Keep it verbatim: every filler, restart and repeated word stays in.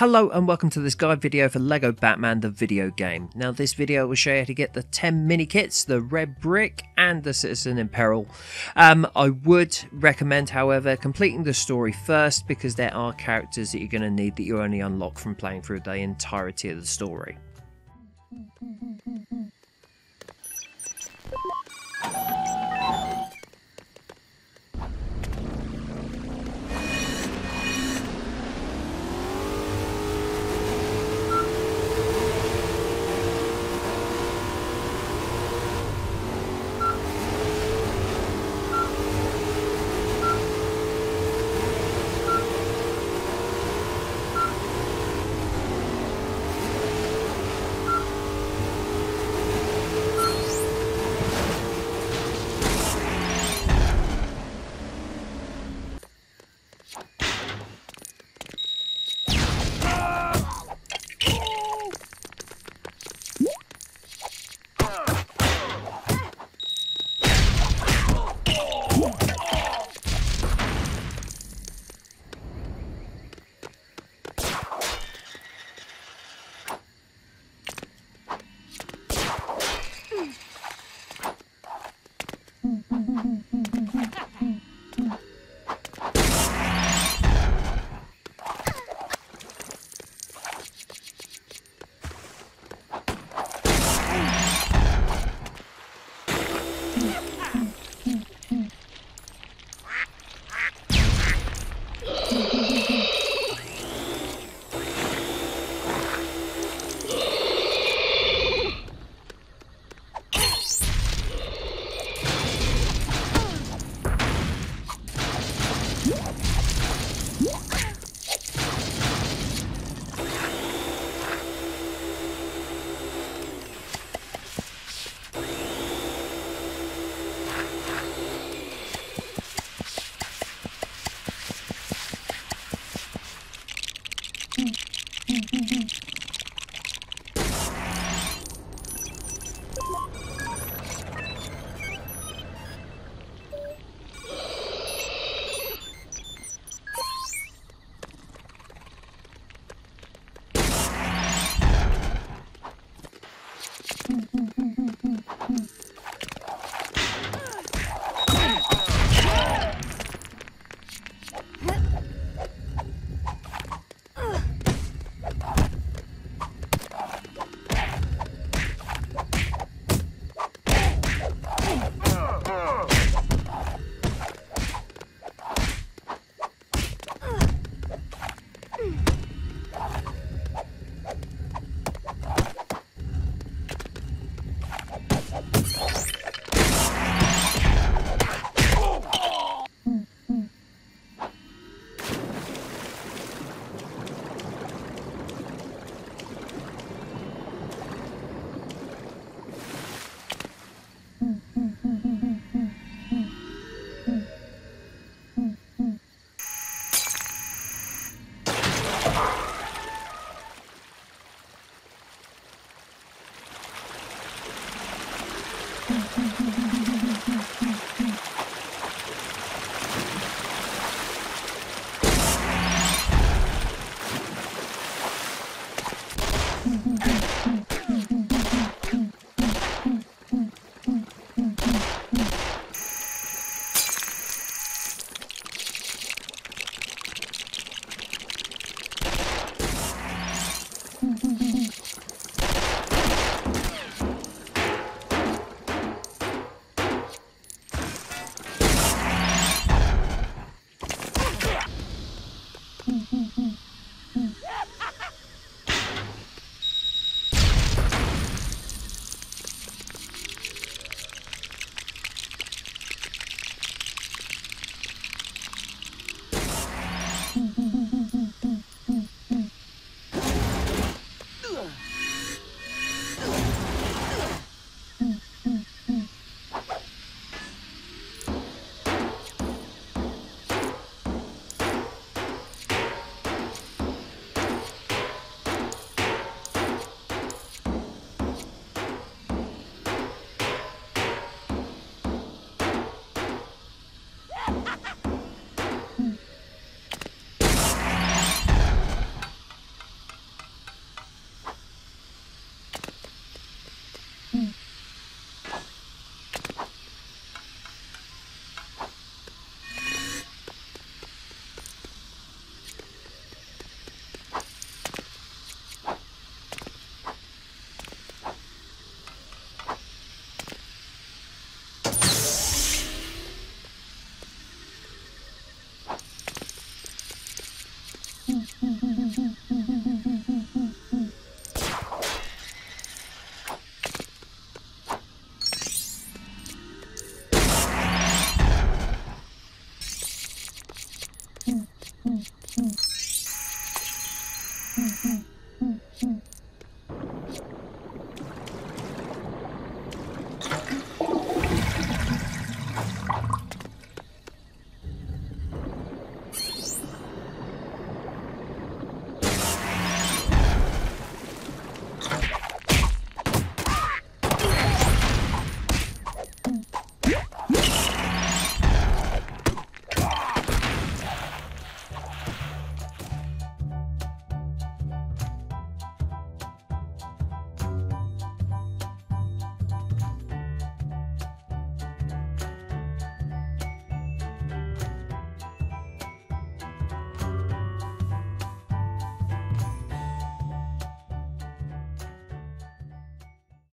Hello and welcome to this guide video for Lego Batman the video game. Now this video will show you how to get the ten mini kits, the Red Brick and the Citizen in Peril. Um, I would recommend however completing the story first because there are characters that you're going to need that you only unlock from playing through the entirety of the story. Ha!